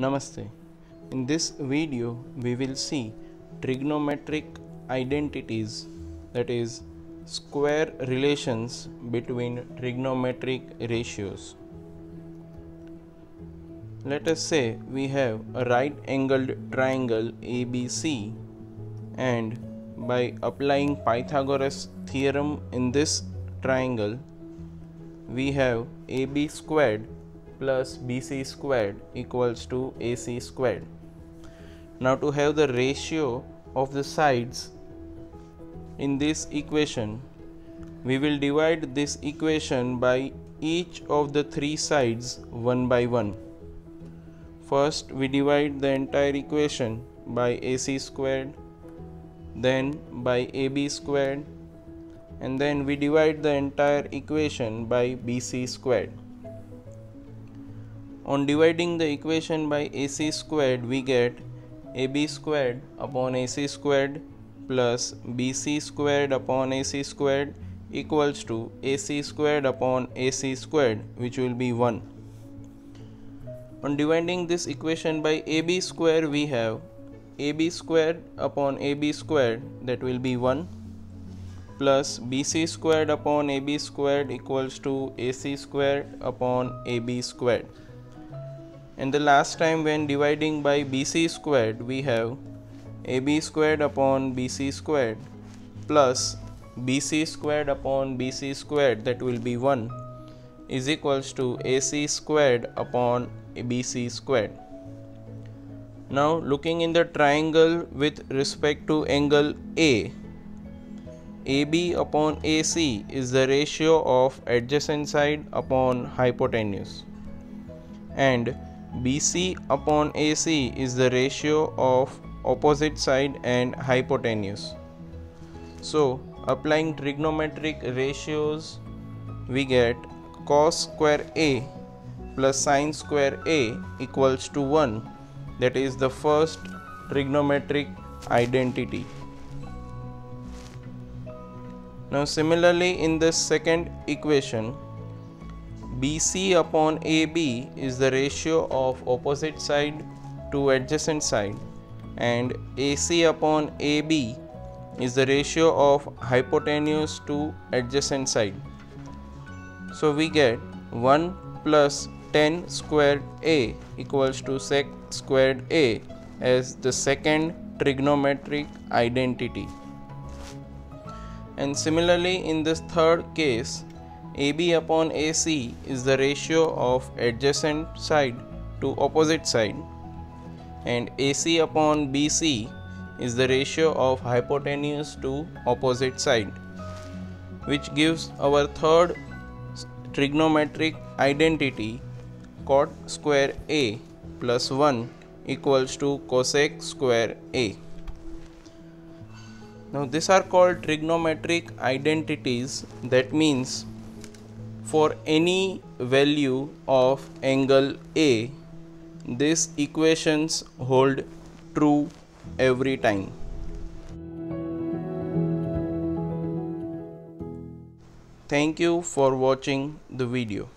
Namaste. In this video we will see trigonometric identities, that is square relations between trigonometric ratios. Let us say we have a right angled triangle ABC, and by applying Pythagoras theorem in this triangle we have AB squared plus BC squared equals to AC squared. Now to have the ratio of the sides in this equation, we will divide this equation by each of the three sides one by one. First we divide the entire equation by AC squared, then by AB squared, and then we divide the entire equation by BC squared. On dividing the equation by AC squared, we get AB squared upon AC squared plus BC squared upon AC squared equals to AC squared upon AC squared, which will be 1. On dividing this equation by AB square, we have AB squared upon AB squared, that will be 1, plus BC squared upon AB squared equals to AC squared upon AB squared. And the last time, when dividing by BC squared, we have AB squared upon BC squared plus BC squared upon BC squared, that will be 1, is equals to AC squared upon BC squared. Now looking in the triangle with respect to angle A, AB upon AC is the ratio of adjacent side upon hypotenuse, and BC upon AC is the ratio of opposite side and hypotenuse. So applying trigonometric ratios, we get cos square A plus sin square A equals to 1. That is the first trigonometric identity. Now similarly, in the second equation, BC upon AB is the ratio of opposite side to adjacent side, and AC upon AB is the ratio of hypotenuse to adjacent side. So we get 1 plus tan squared A equals to sec squared A as the second trigonometric identity. And similarly, in this third case, AB upon AC is the ratio of adjacent side to opposite side, and AC upon BC is the ratio of hypotenuse to opposite side, which gives our third trigonometric identity, cot square A plus 1 equals to cosec square A. Now these are called trigonometric identities. That means for any value of angle A, these equations hold true every time. Thank you for watching the video.